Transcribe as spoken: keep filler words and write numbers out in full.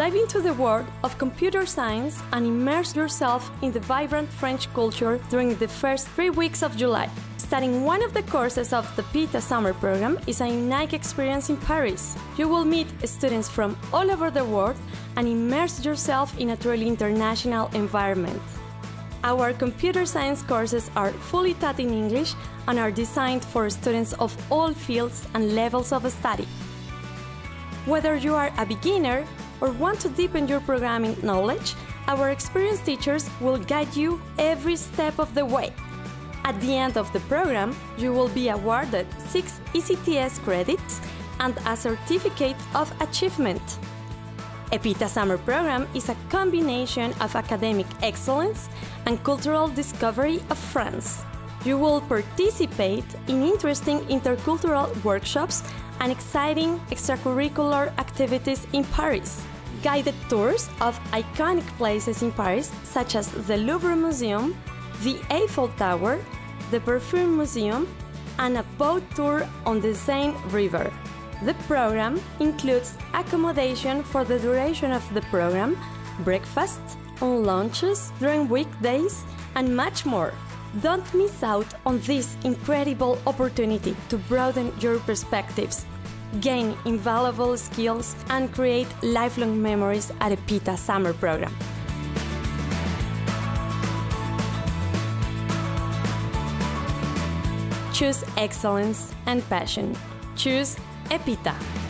Dive into the world of computer science and immerse yourself in the vibrant French culture during the first three weeks of July. Studying one of the courses of the EPITA summer program is a unique experience in Paris. You will meet students from all over the world and immerse yourself in a truly international environment. Our computer science courses are fully taught in English and are designed for students of all fields and levels of study. Whether you are a beginner or want to deepen your programming knowledge, our experienced teachers will guide you every step of the way. At the end of the program, you will be awarded six E C T S credits and a certificate of achievement. EPITA Summer Program is a combination of academic excellence and cultural discovery of France. You will participate in interesting intercultural workshops and exciting extracurricular activities in Paris. Guided tours of iconic places in Paris, such as the Louvre Museum, the Eiffel Tower, the Perfume Museum, and a boat tour on the Seine River. The program includes accommodation for the duration of the program, breakfast, and lunches during weekdays, and much more. Don't miss out on this incredible opportunity to broaden your perspectives, gain invaluable skills, and create lifelong memories at EPITA Summer Program. Choose excellence and passion. Choose EPITA.